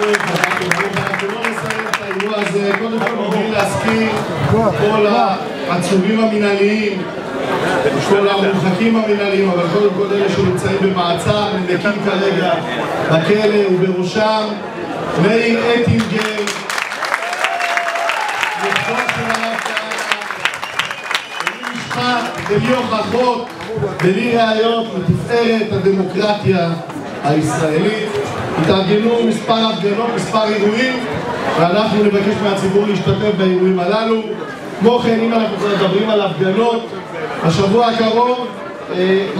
ולא נסיים את האירוע הזה, קודם כל מבלי להזכיר כל העצורים המנהליים, כל המורחקים המנהליים, אבל קודם כל אלה שנמצאים במעצר, נדקים כרגע בכלא, ובראשם מאיר אתי גל, נכבוד של הרב כהנא, משפט בלי הוכחות, בלי ראיות, לתפארת הדמוקרטיה הישראלית. התארגנו מספר הפגנות, מספר אירועים, ואנחנו נבקש מהציבור להשתתף באירועים הללו. כמו כן, אם אנחנו מדברים על הפגנות, השבוע הקרוב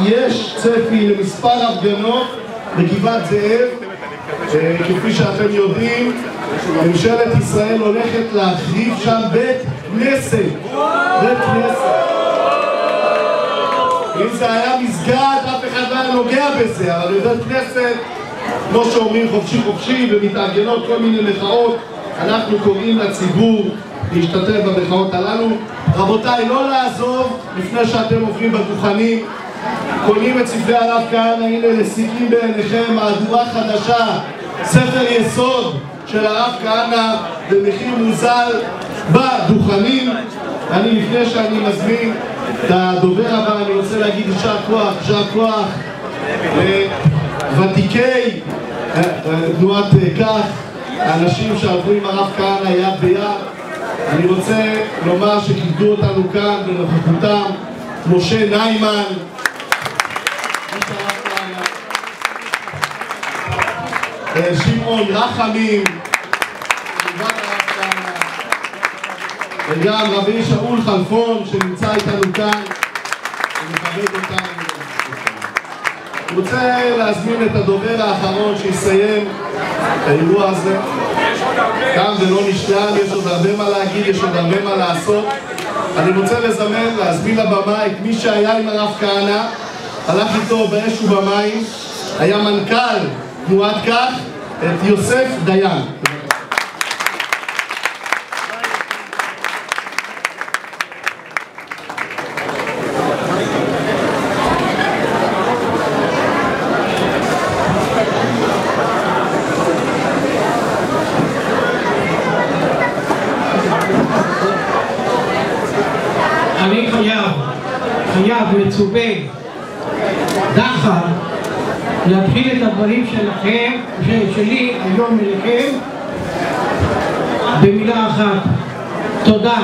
יש צפי למספר הפגנות בגבעת זאב. כפי שאתם יודעים, ממשלת ישראל הולכת להחריב שם בית כנסת. בית כנסת. אם זה היה מסגד, אף אחד לא היה נוגע בזה, אבל בית כנסת, כמו שאומרים, חופשי חופשי, ומתארגנות כל מיני מחאות. אנחנו קוראים לציבור להשתתף במחאות הללו. רבותיי, לא לעזוב לפני שאתם עוברים בדוכנים, קונים את ספרי הרב כהנא, הנה לסיקים בעיניכם, מהדורה חדשה, ספר יסוד של הרב כהנא במחיר מוזל בדוכנים. לפני שאני מזמין את הדובר הבא, אני רוצה להגיד יישר כוח, יישר כוח ותיקי תנועת כך, האנשים שעברו עם הרב כהנא יד ביד. אני רוצה לומר שכיבדו אותנו כאן בנוכחותם משה ניימן, שמעון רחמים, וגם רבי שאול חלפון שנמצא איתנו כאן ומכבד אותנו. אני רוצה להזמין את הדובר האחרון שיסיים את האירוע הזה. גם זה לא נשלם, יש עוד הרבה מה להגיד, יש עוד הרבה מה לעשות. אני רוצה להזמין לבמה את מי שהיה עם הרב כהנא, הלך איתו באש ובמים, היה מנכ"ל תנועת כך, את יוסף דיין. מצופה דחר להתחיל את הדברים שלכם, שלי היום אליכם, במילה אחת: תודה.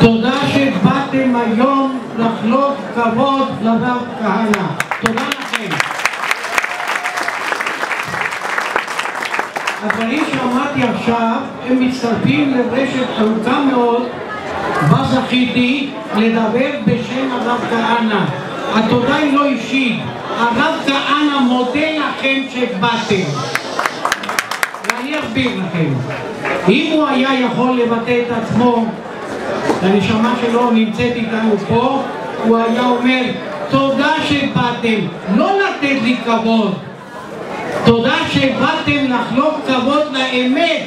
תודה שבאתם היום לחלוק כבוד לרב כהנא. תודה לכם. הדברים שאמרתי עכשיו הם מצטרפים לרשת ארוכה מאוד בה זכיתי לדבר בשם הרב כהנא. התודה היא לא אישית, הרב כהנא מודה לכם שבאתם. ואני אסביר לכם, אם הוא היה יכול לבטא את עצמו, הנשמה שלו נמצאת איתנו פה, הוא היה אומר תודה שבאתם, לא לתת לי כבוד, תודה שבאתם לחלוק כבוד לאמת,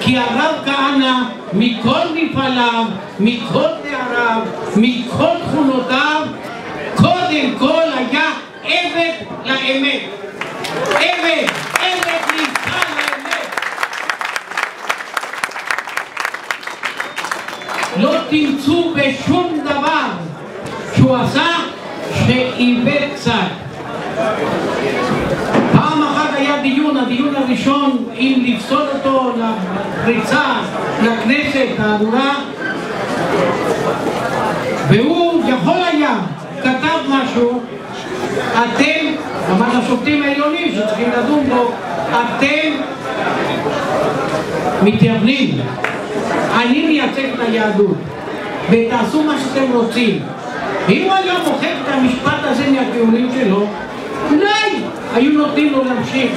כי הרב כהנא מכל מפעליו, מכל תאריו, מכל תכונותיו, קודם כל היה עבד לאמת. עבד נמצא לאמת. לא תמצאו בשום דבר שהוא עשה שאיבד קצת. פעם אחת היה הדיון הראשון אם לפסול אותו לפריצה לכנסת האדורה, והוא יכול היה כתב משהו, אתם, אמר לשופטים העליונים שצריכים לדון בו, אתם מתייבלים, אני מייצג את היהדות ותעשו מה שאתם רוצים. אם הוא היה מוחק את המשפט הזה מהדיונים שלו, אולי היו נותנים לו להמשיך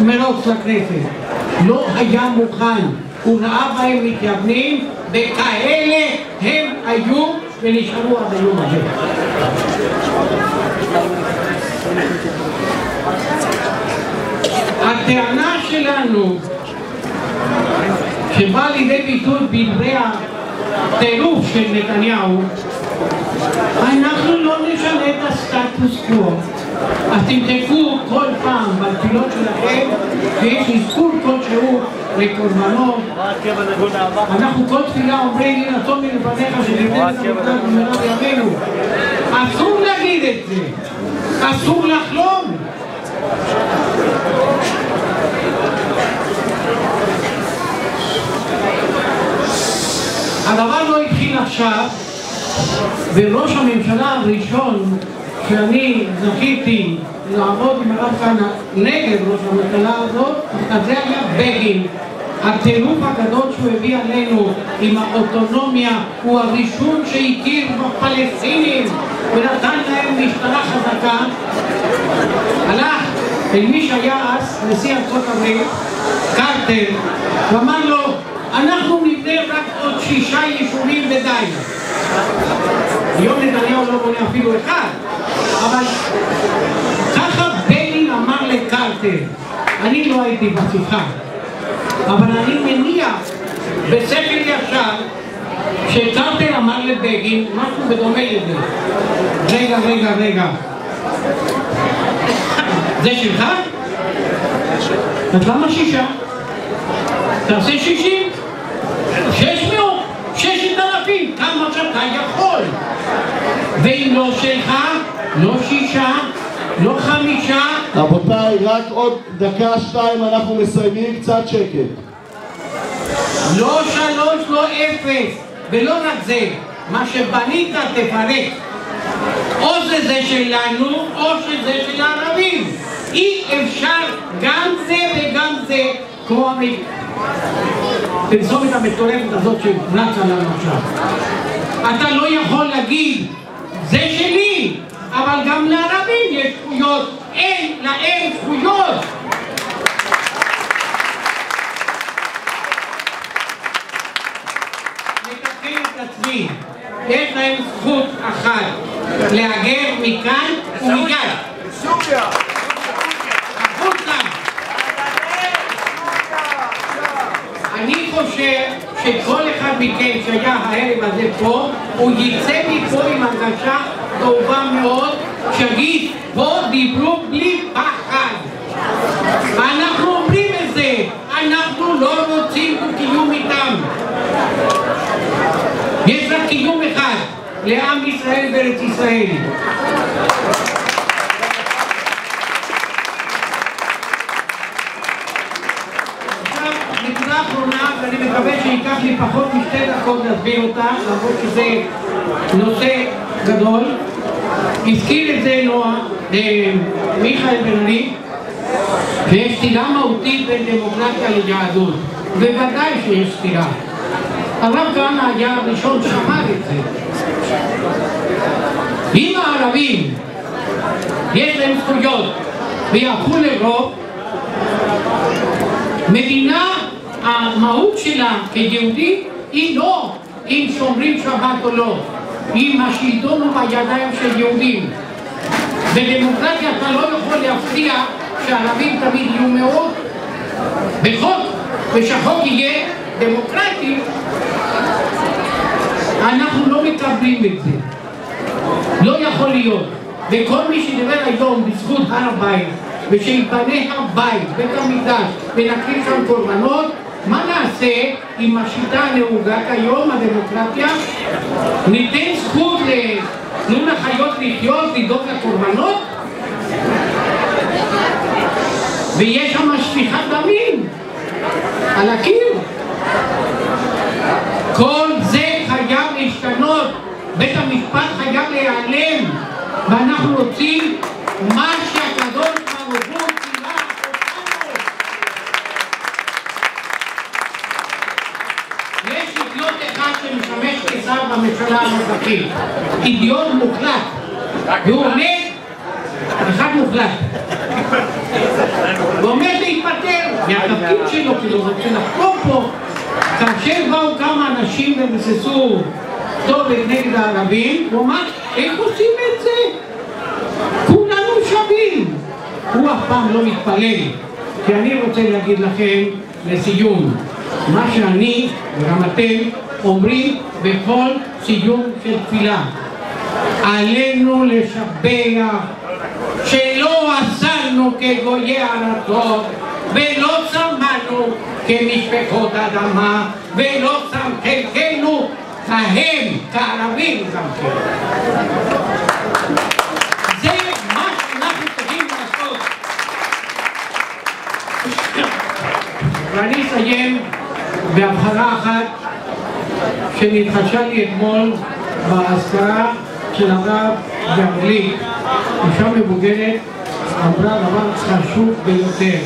במרוץ לכנסת. לא היה מוכן, הוא ראה בהם מתייוונים, וכאלה הם היו ונשארו עד היום הזה. הטענה שלנו שבאה לידי ביטוי בדברי הטירוף של נתניהו: אנחנו לא נשנה את הסטטוס קוו, אז תמתקו כל פעם בתפילות שלכם ויש נזכור כלשהו לקורבנות. אנחנו כל תפילה אומרים לנתון מלבניך שלבני סביבתם ומנות ימינו. אסור להגיד את זה, אסור לחלום. הדבר לא התחיל עכשיו, וראש הממשלה הראשון שאני זכיתי לעבוד עם הרב כהנא נגד ראש הממשלה הזאת, אז זה היה בגין. הטירוף הגדול שהוא הביא עלינו עם האוטונומיה הוא הראשון שהכיר בפלסטינים ונתן להם משטרה חזקה. הלך אל מי שהיה אז נשיא ארצות הברית, קרטר, ואמר לו, אנחנו נבנה רק עוד 6 יישובים ודי. היום נתניהו לא בונה אפילו אחד, אבל ככה בגין אמר לקרטר. אני לא הייתי בשיחה, אבל אני מניח בספר ישר שקרטר אמר לבגין משהו בדומה לזה. רגע, זה שלך? אז למה 6? תעשה 60, 600, 6,000, כמה שאתה יכול. ואם לא שלך, לא 6, לא 5. רבותיי, רק עוד דקה, 2, אנחנו מסיימים, קצת שקט. לא 3, לא 0, ולא רק זה, מה שבנית תפרק. או שזה שלנו, או שזה של הערבים. אי אפשר גם זה וגם זה, כמו המדינה. תרסומת המטורפת הזאת שנצה לנו עכשיו. אתה לא יכול להגיד, זה שלי, אבל גם לערבים יש זכויות, אין להם זכויות. לתקן את עצמי, יש להם זכות אחת, להגר מכאן ומכאן. סוריה! אני חושב שכל אחד מכם שהיה הערב הזה פה, הוא יצא מפה עם הרגשה טובה מאוד, שיגיד, פה דיברו בלי פחד. אנחנו אומרים את זה, אנחנו לא רוצים קיום איתם. יש רק קיום אחד, לעם ישראל וארץ ישראל. ואני מקווה שייקח לי פחות מ2 דקות להסביר אותה, למרות שזה נושא גדול. הזכיר את זה מיכאל בינורי, שיש סתירה מהותית בין דמוקרטיה ליהדות. בוודאי שיש סתירה. הרב כהנא היה הראשון שאמר את זה. אם הערבים יש להם זכויות ויהפכו לרוב, מדינה המהות שלה כיהודי היא לא אם שומרים שבת או לא, אם השלטון הוא בידיים של יהודים. בדמוקרטיה אתה לא יכול להפתיע שהערבים תמיד יהיו מאוד בחוק, ושהחוק יהיה דמוקרטי. אנחנו לא מקבלים את זה, לא יכול להיות. וכל מי שדבר היום בזכות הר הבית ושייבנה הבית, בית המקדש, ונקריב שם קורבנות, מה נעשה עם השיטה הנהוגה כיום, הדמוקרטיה? ניתן זכות לתנו לחיות לחיות, לדאוג לקורבנות? ויש שם שפיכת דמים על הקיר. כל זה חייב להשתנות, בית המשפט חייב להיעלם, ואנחנו רוצים מה שהקדוש ברוך הוא ציווה אותנו. יש אידיוט אחד שמשמש כשר בממשלה הנוכחית, אידיוט מוחלט, והוא עומד, אחד מוחלט, ועומד להתפטר מהתפקיד שלו, כאילו זאת שנחקור פה. כאשר באו כמה אנשים ומססו כתובת נגד הערבים, הוא אמר, איך עושים את זה? כולנו שווים. הוא אף פעם לא מתפלל, כי אני רוצה להגיד לכם לסיום מה שאני וגם אתם אומרים בכל סיום של תפילה: עלינו לשבח שלא אסלנו כגויי ארצות, ולא צמנו כמשפחות אדמה, ולא צם חלקנו כהם, כערבים גם כן. זה מה שאנחנו צריכים לעשות. ואני אסיים בהבחנה אחת שנתחשה לי אתמול בהזכרה של הרב באנגלית. אישה מבוגרת אמרה דבר חשוב ביותר: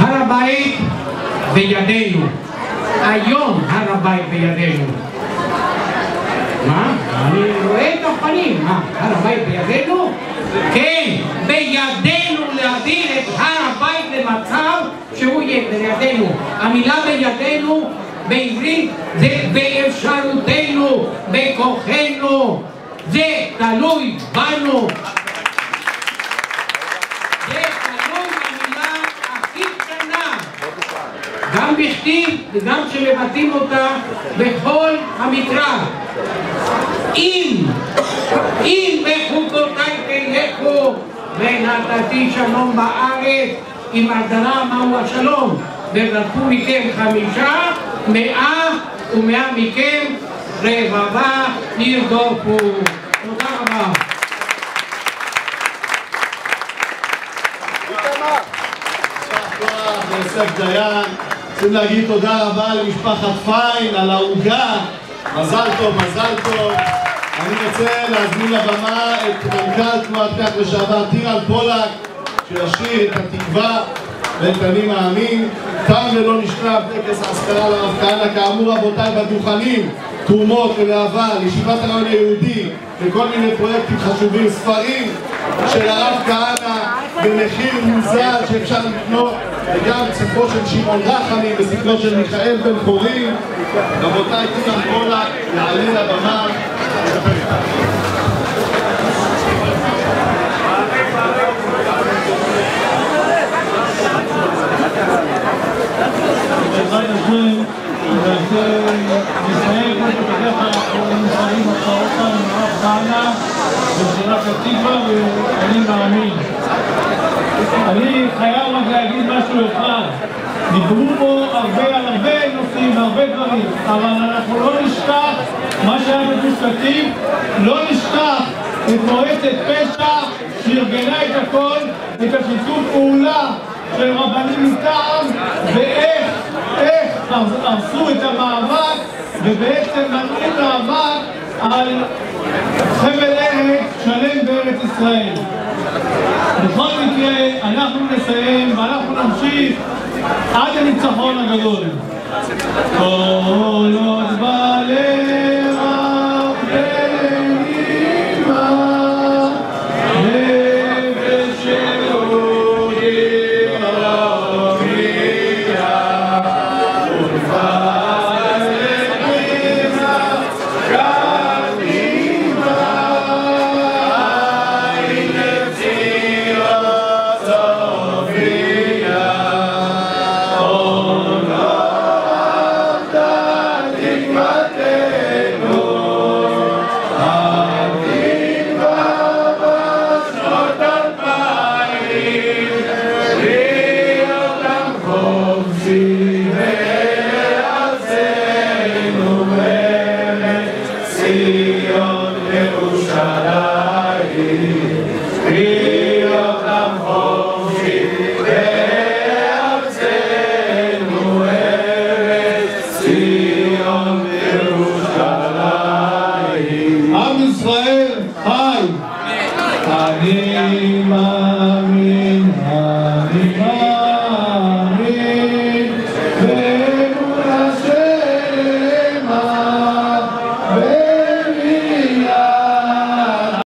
הר הבית בידינו. היום הר הבית בידינו. מה? אני רואה את הפנים. מה? הר הבית בידינו? כן, בידינו להעביר את הר הבית למצב שהוא יהיה בידינו. המילה בידינו בעברית זה באפשרותנו, בכוחנו, זה תלוי בנו. זה תלוי במילה הכי קטנה, גם בכתיב וגם שמבטאים אותה בכל המקרא. אם בחוקותיי תלכו ונתתי שלום בארץ, עם הגדרה מהו השלום, ונתנו מכם 5, 100 מכם 200 נרדופו. תודה רבה. יוסף דיין, רוצים להגיד תודה רבה למשפחת פיין על העוגה. מזל טוב, מזל טוב. אני רוצה להזמין לבמה את מנכ"ל תנועת כך לשעבר טירל בולק, שישיר את התקווה ואת אני מאמין. תם ולא נשלב טקס האזכרה לרב כהנא. כאמור רבותיי, בדוכנים תרומות ולהבה לישיבת הרעיון היהודי וכל מיני פרויקטים חשובים, ספרים של הרב כהנא במחיר מוזל שאפשר לקנות, וגם ספרו של שמעון רחמים וספרו של מיכאל בן קורין. רבותיי, תודה רבה, יעלה לבמה. שבא נשם, נסיים כמו שתגח אנחנו נסיים הצעות עם הרב כהנא בשאלת התקווה ואני מאמין. אני חייב רק להגיד משהו אחד. דיברו פה הרבה נושאים, הרבה דברים, אבל אנחנו לא נשכח מה שהיה בגוש-קטיף, לא נשכח את מועצת פשע שארגנה את הכל, את השיתוף פעולה של רבנים מטעם, ואיך הרסו את המאבק ובעצם נתנו את המאבק על חבל ארץ שלם בארץ ישראל. בכל מקרה אנחנו נסיים ואנחנו נמשיך עד הניצחון הגדול. כל עוד בלב Israel, hi. Anima.